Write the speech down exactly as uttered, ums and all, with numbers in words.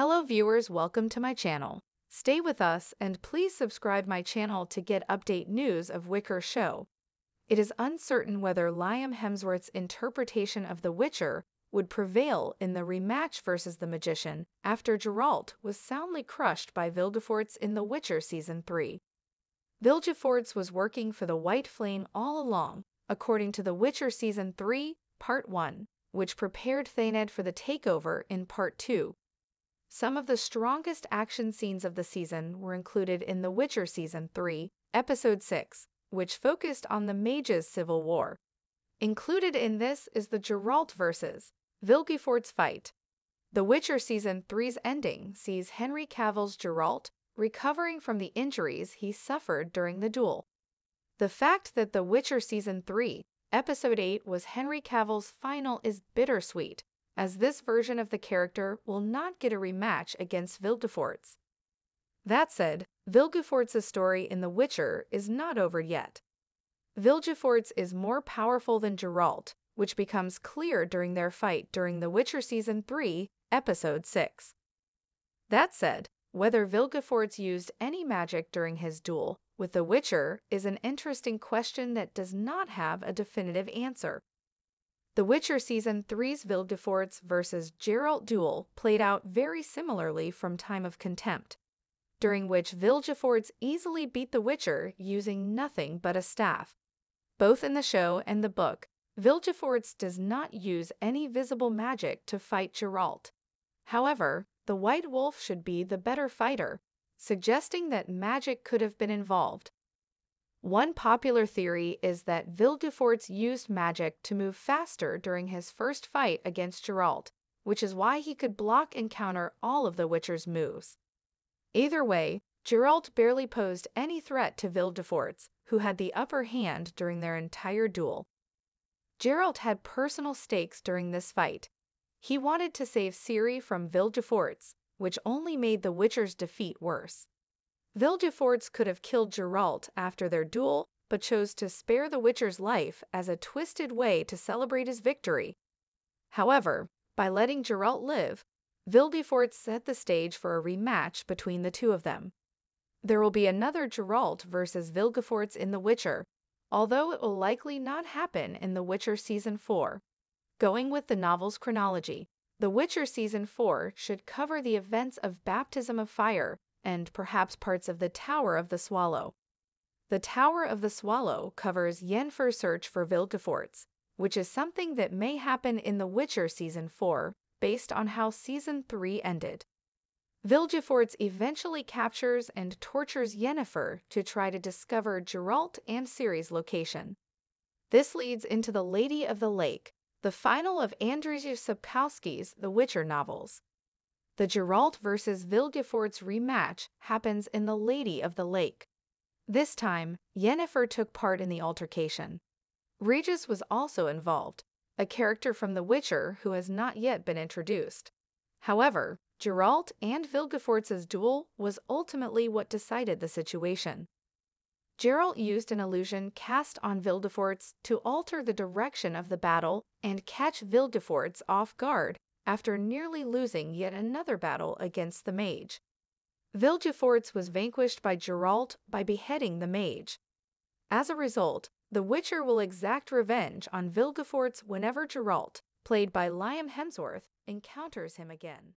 Hello viewers, welcome to my channel. Stay with us and please subscribe my channel to get update news of Witcher show. It is uncertain whether Liam Hemsworth's interpretation of The Witcher would prevail in the rematch versus the Magician after Geralt was soundly crushed by Vilgefortz in The Witcher Season three. Vilgefortz was working for the White Flame all along, according to The Witcher Season three, Part one, which prepared Thaneed for the takeover in Part two. Some of the strongest action scenes of the season were included in The Witcher Season three, Episode six, which focused on the mages' civil war. Included in this is the Geralt versus Vilgefortz fight. The Witcher Season three's ending sees Henry Cavill's Geralt recovering from the injuries he suffered during the duel. The fact that The Witcher Season three, Episode eight was Henry Cavill's final is bittersweet, as this version of the character will not get a rematch against Vilgefortz. That said, Vilgefortz's story in The Witcher is not over yet. Vilgefortz is more powerful than Geralt, which becomes clear during their fight during The Witcher Season three, Episode six. That said, whether Vilgefortz used any magic during his duel with The Witcher is an interesting question that does not have a definitive answer. The Witcher Season three's Vilgefortz versus Geralt duel played out very similarly from Time of Contempt, during which Vilgefortz easily beat the Witcher using nothing but a staff. Both in the show and the book, Vilgefortz does not use any visible magic to fight Geralt. However, the White Wolf should be the better fighter, suggesting that magic could have been involved. One popular theory is that Vilgefortz used magic to move faster during his first fight against Geralt, which is why he could block and counter all of the Witcher's moves. Either way, Geralt barely posed any threat to Vilgefortz, who had the upper hand during their entire duel. Geralt had personal stakes during this fight. He wanted to save Ciri from Vilgefortz, which only made the Witcher's defeat worse. Vilgefortz could have killed Geralt after their duel, but chose to spare the Witcher's life as a twisted way to celebrate his victory. However, by letting Geralt live, Vilgefortz set the stage for a rematch between the two of them. There will be another Geralt versus Vilgefortz in The Witcher, although it will likely not happen in The Witcher Season four. Going with the novel's chronology, The Witcher Season four should cover the events of Baptism of Fire, and perhaps parts of the Tower of the Swallow. The Tower of the Swallow covers Yennefer's search for Vilgefortz, which is something that may happen in The Witcher Season four, based on how Season three ended. Vilgefortz eventually captures and tortures Yennefer to try to discover Geralt and Ciri's location. This leads into The Lady of the Lake, the final of Andrzej Sapkowski's The Witcher novels. The Geralt versus Vilgefortz rematch happens in The Lady of the Lake. This time, Yennefer took part in the altercation. Regis was also involved, a character from The Witcher who has not yet been introduced. However, Geralt and Vilgefortz's duel was ultimately what decided the situation. Geralt used an illusion cast on Vilgefortz to alter the direction of the battle and catch Vilgefortz off guard, after nearly losing yet another battle against the mage. Vilgefortz was vanquished by Geralt by beheading the mage. As a result, the Witcher will exact revenge on Vilgefortz whenever Geralt, played by Liam Hemsworth, encounters him again.